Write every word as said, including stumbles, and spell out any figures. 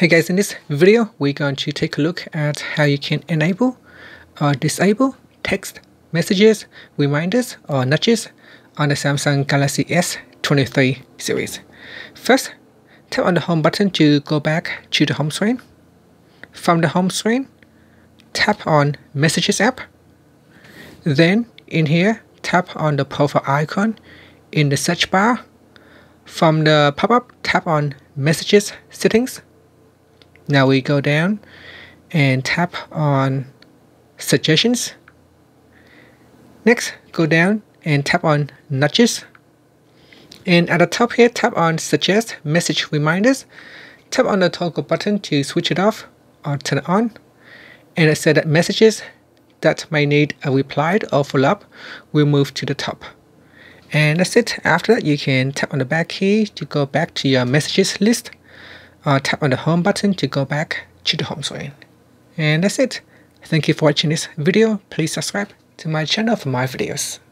Hey guys, in this video we're going to take a look at how you can enable or disable text messages, reminders or nudges on the Samsung Galaxy S twenty-three series. First, tap on the home button to go back to the home screen. From the home screen, tap on Messages app. Then in here, tap on the profile icon in the search bar. From the pop-up, tap on Messages Settings. Now we go down and tap on Suggestions. Next, go down and tap on Nudges. And at the top here, tap on Suggest Message Reminders. Tap on the toggle button to switch it off or turn it on. And it said that messages that may need a reply or follow up will move to the top. And that's it. After that, you can tap on the back key to go back to your messages list. Uh, tap on the home button to go back to the home screen. And that's it. Thank you for watching this video. Please subscribe to my channel for more videos.